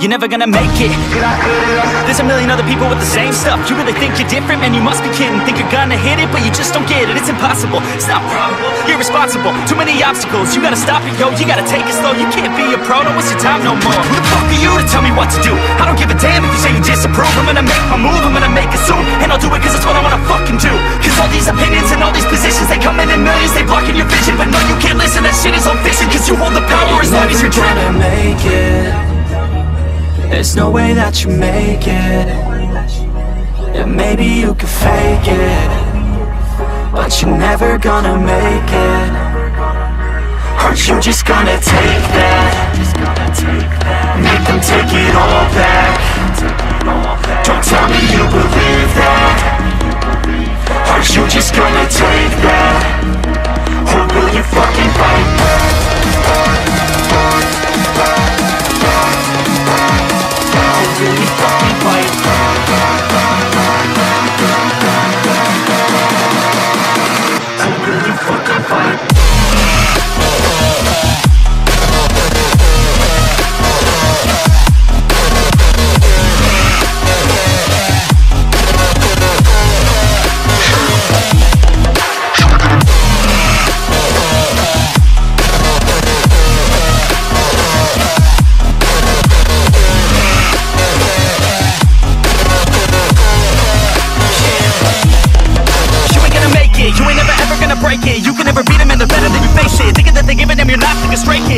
You're never gonna make it. There's a million other people with the same stuff. You really think you're different? Man, you must be kidding. Think you're gonna hit it, but you just don't get it. It's impossible, it's not probable, irresponsible. Too many obstacles, you gotta stop it, yo. You gotta take it slow, you can't be a pro. Don't waste your time no more. Who the fuck are you to tell me what to do? I don't give a damn if you say you disapprove. I'm gonna make my move, I'm gonna make it soon. And I'll do it cause it's what I wanna fucking do. Cause all these opinions and all these positions, they come in millions, they blocking your vision. But no, you can't listen, that shit is all fiction. Cause you hold the power as long as you're dreaming. Never gonna make it. There's no way that you make it. Yeah, maybe you can fake it, but you're never gonna make it. Aren't you just gonna take that? Make them take it all back. Don't tell me you believe that. Aren't you just gonna take that? Or will you fucking fight back? Really fucking fight. I'm really fucking fight.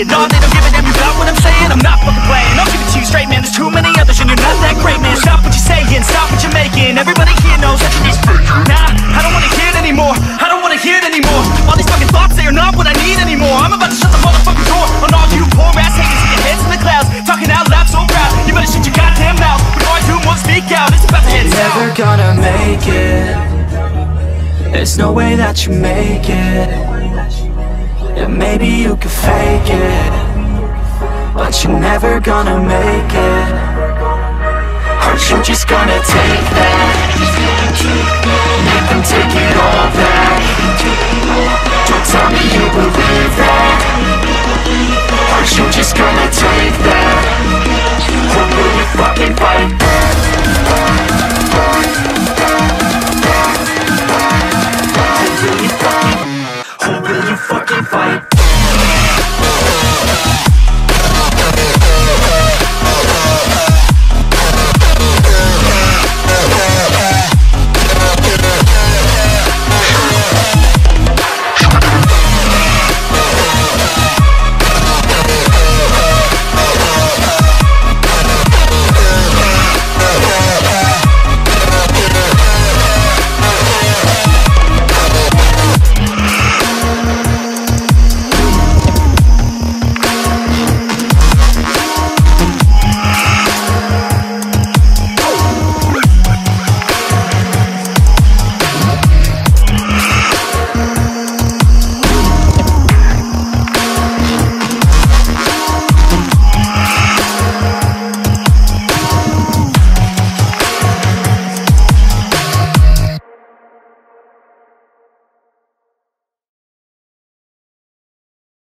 No, they don't give a damn, you got what I'm saying? I'm not fucking playing, I'll give it to you straight, man. There's too many others and you're not that great, man. Stop what you're saying, stop what you're making. Everybody here knows that you're just faking. Nah, I don't wanna hear it anymore, I don't wanna hear it anymore. All these fucking thoughts, they are not what I need anymore. I'm about to shut the motherfucking door on all you poor ass haters with your heads in the clouds, talking out loud so proud. You better shut your goddamn mouth before I do more speak out. It's about to head south. Never gonna make it. There's no way that you make it. Yeah, maybe you can fake it, but you're never gonna make it. Aren't you just gonna take that? Make them take it all back. Don't tell me you believe that. Aren't you just gonna take that? Or will you fucking fight back?